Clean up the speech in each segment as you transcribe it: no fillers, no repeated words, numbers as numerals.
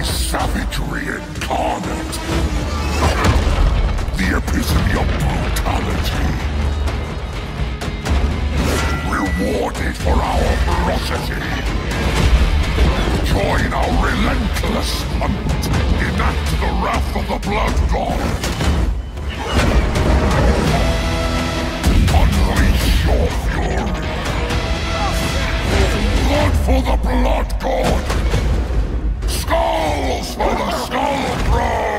is savagery incarnate. The epitome of brutality. Rewarded for our ferocity. Join our relentless hunt. Enact the wrath of the Blood God. Unleash your fury. Blood for the Blood God. Skulls for the Skull Crone!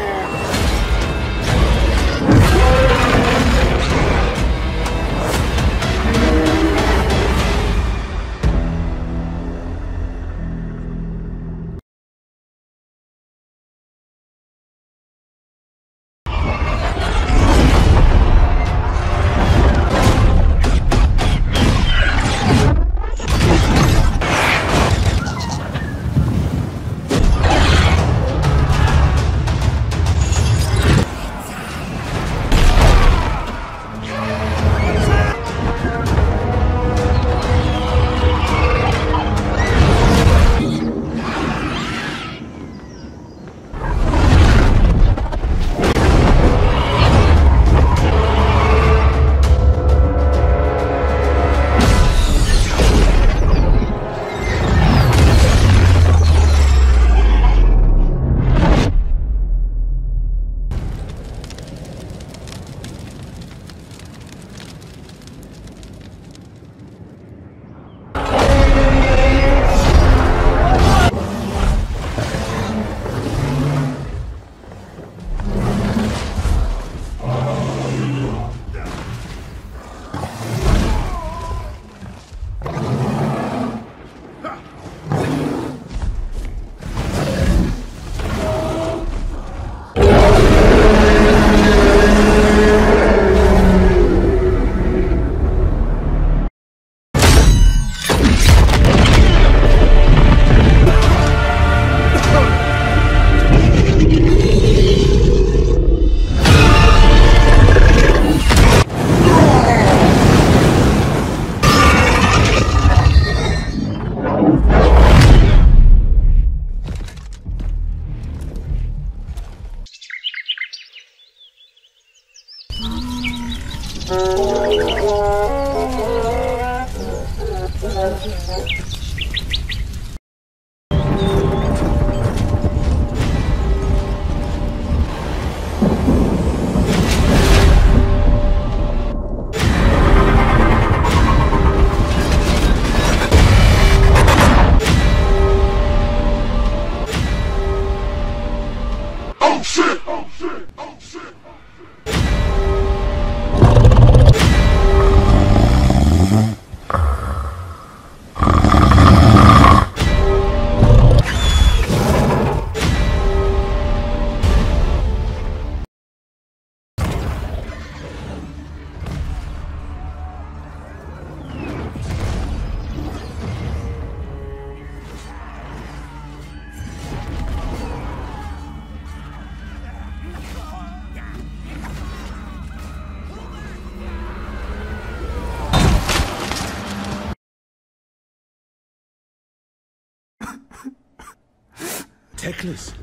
Reckless.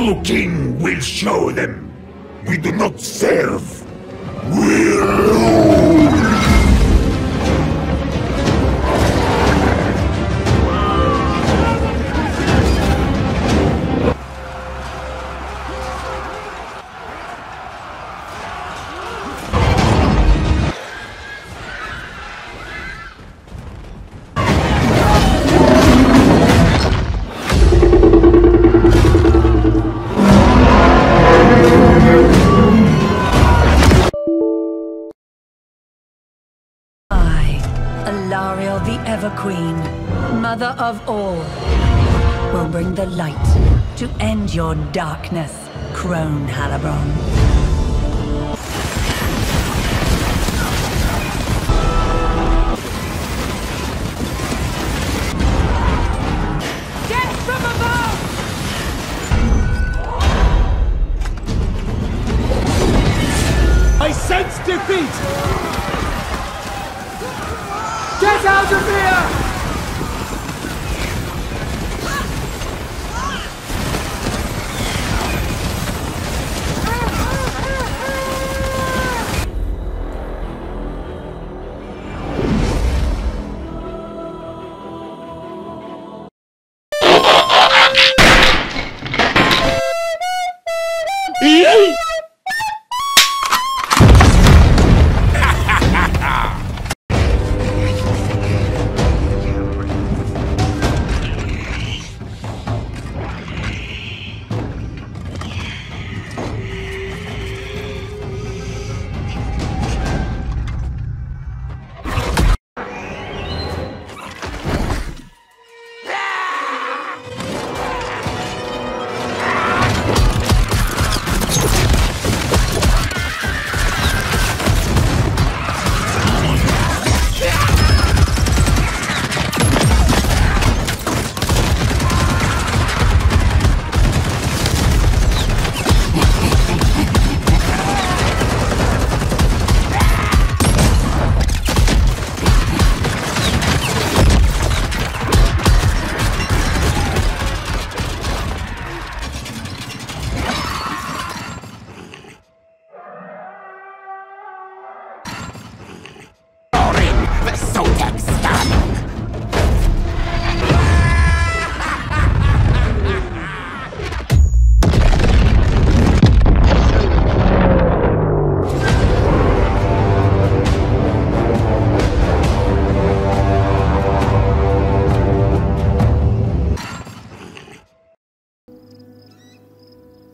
Blue King will show them. We do not serve. We rule. Queen, mother of all, will bring the light to end your darkness, Crone Halabron.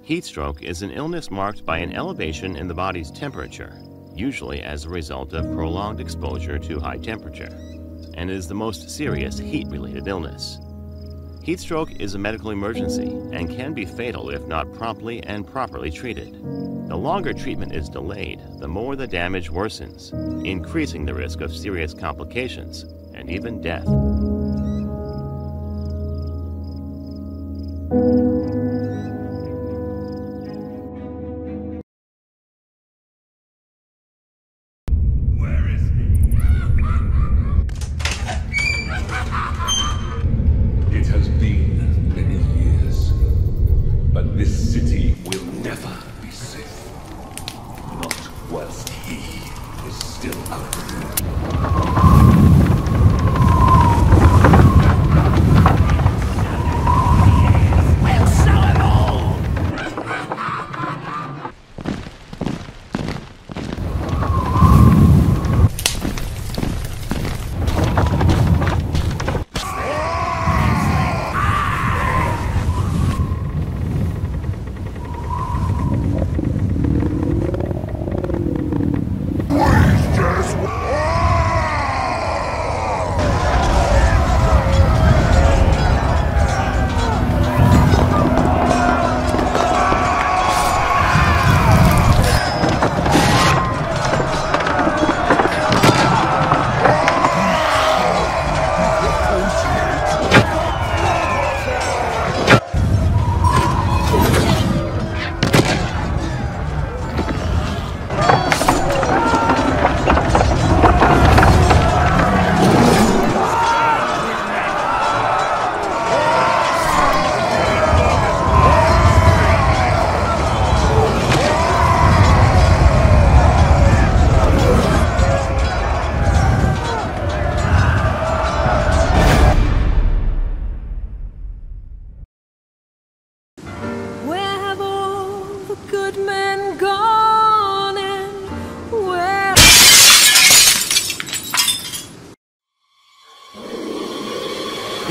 Heatstroke is an illness marked by an elevation in the body's temperature, usually as a result of prolonged exposure to high temperature, and is the most serious heat-related illness. Heatstroke is a medical emergency and can be fatal if not promptly and properly treated. The longer treatment is delayed, the more the damage worsens, increasing the risk of serious complications and even death.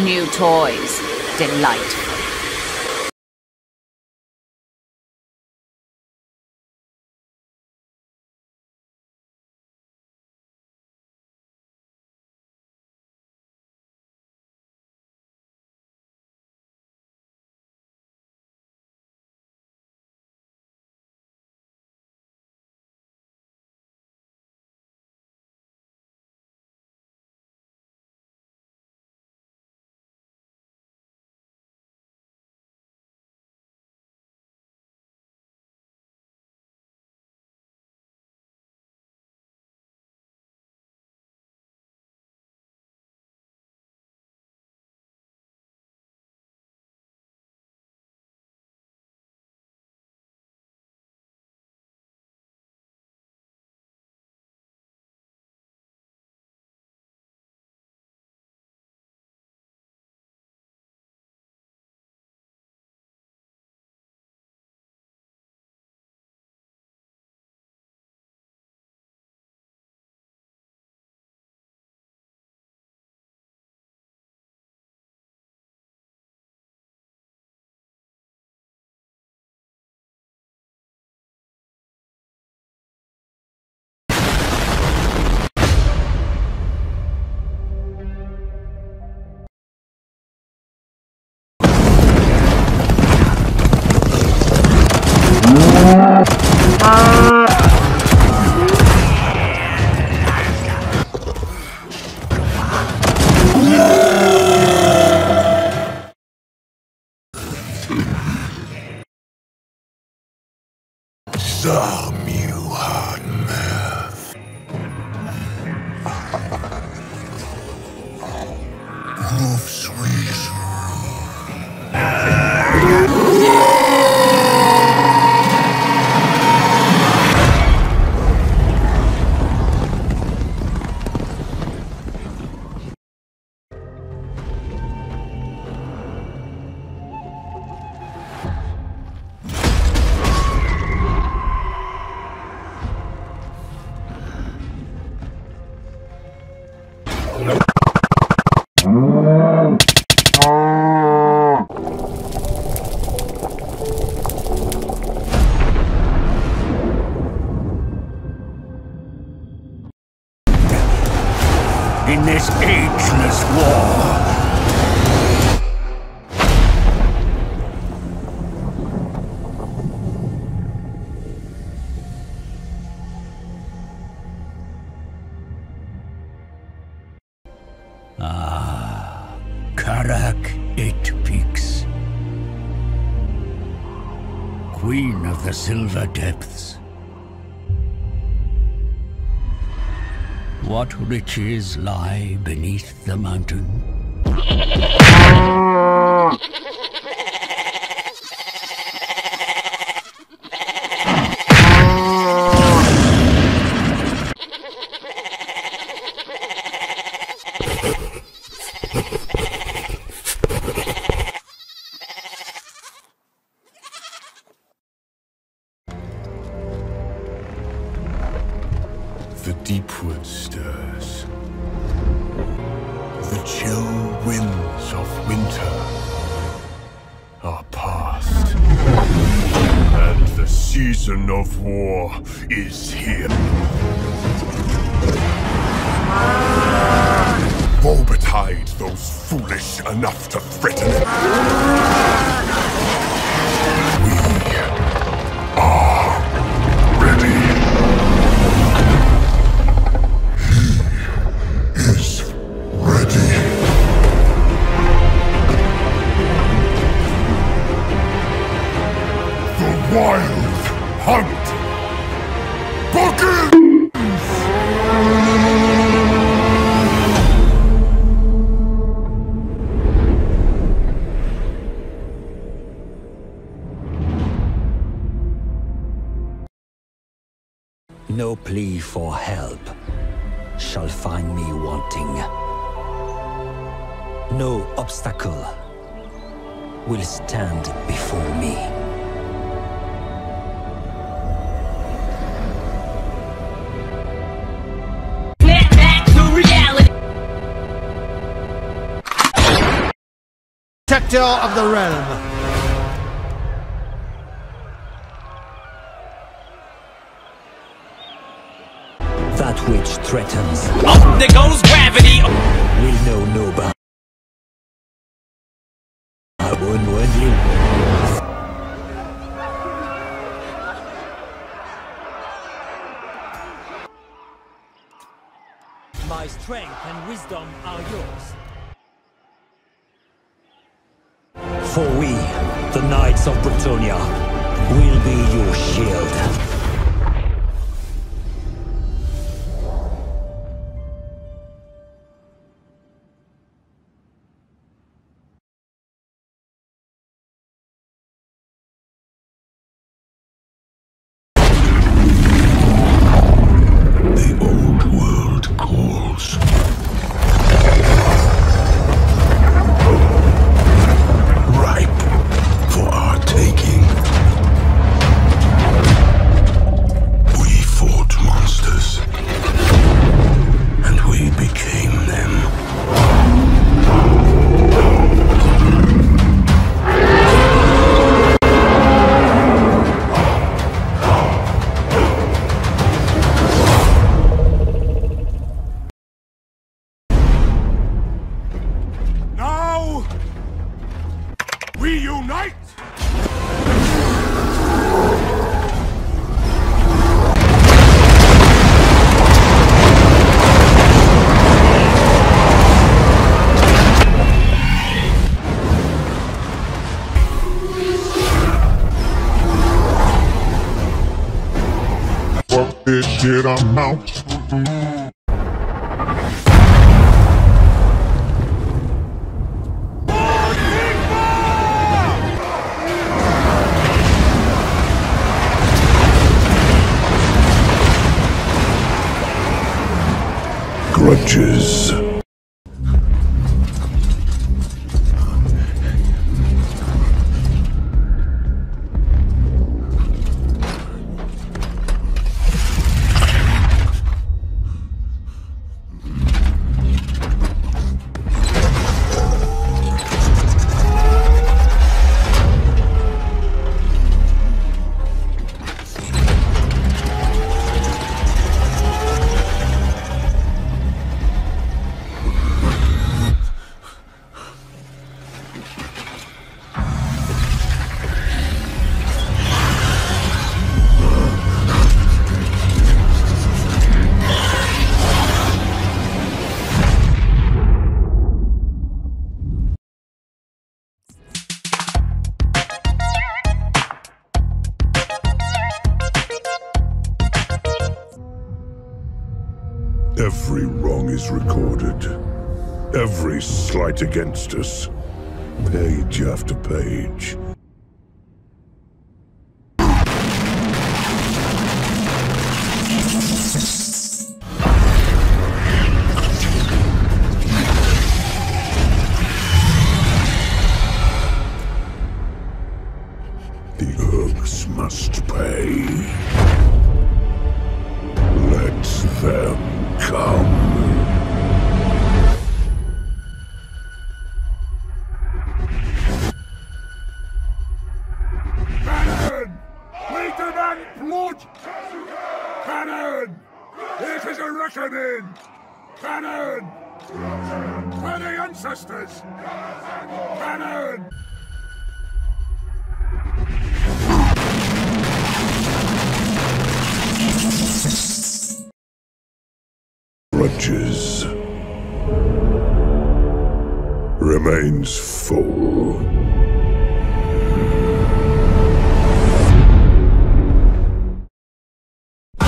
new toys. Delightful. Damn you, hard mouth. Roof's Karak Eight Peaks, Queen of the Silver Depths. What riches lie beneath the mountain? The deep wood stirs. The chill winds of winter are past, and the season of war is here. Woe betide those foolish enough to threaten it. We are ready. Wild hunt! Begins! No plea for help shall find me wanting. No obstacle will stand before me. protector of the realm. That which threatens. Oh, there goes gravity! We know no bounds. I wouldn't want you. My strength and wisdom are yours. For we, the Knights of Bretonia, will be your shield. The old world calls. I'm out. Grudges. Every wrong is recorded, every slight against us, page after page. The Urgs must pay. Let them. Come. Remains full. I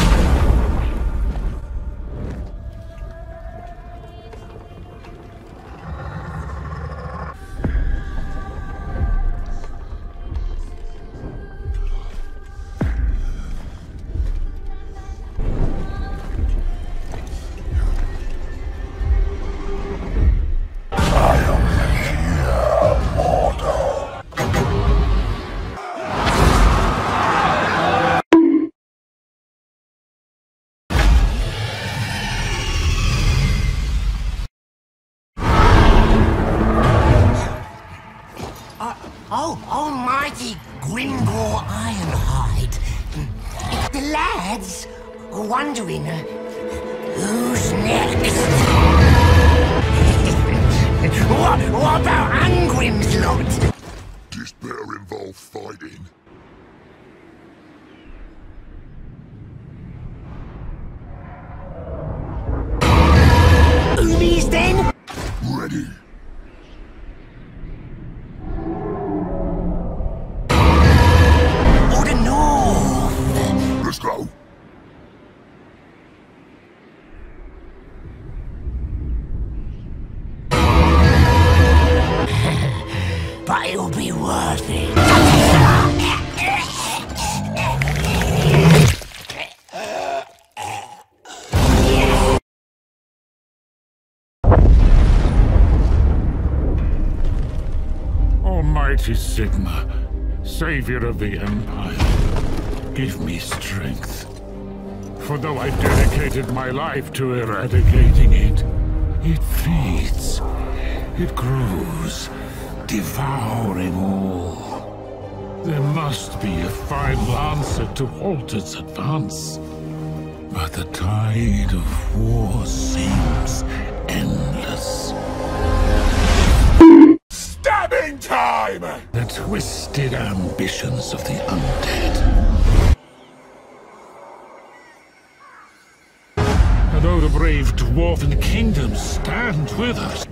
am the year mortal. Grimgore Ironhide. The lads are wondering who's next. What about Angrim's lot? This better involve fighting. Unis then? Ready. Let's go. But it'll be worth it. Almighty Sigma, savior of the Empire. Give me strength, for though I dedicated my life to eradicating it, it feeds, it grows, devouring all. There must be a final answer to halt its advance, but the tide of war seems endless. Stabbing time! The twisted ambitions of the undead. Though the brave dwarven kingdoms stand with us.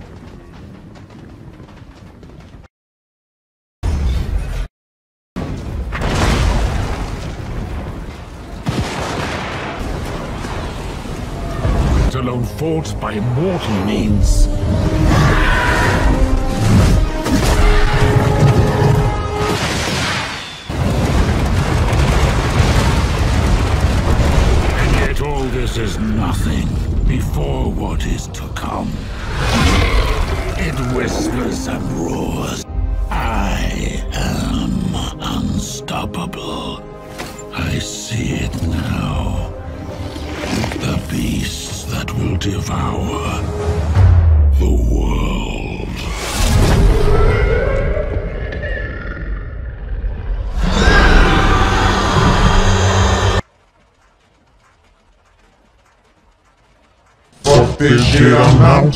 Let alone fought by mortal means. This is nothing before what is to come. It whispers and roars. I am unstoppable. I see it now. The beasts that will devour the world. Big shit amount.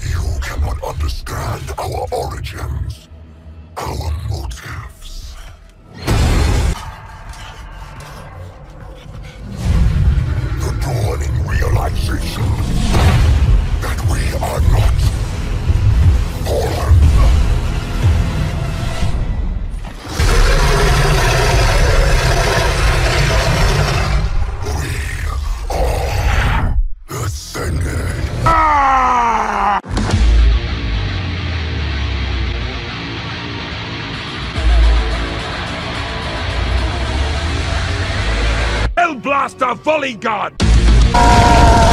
You cannot understand our origins, our motives. The dawning realization that we are not Blaster volley gun!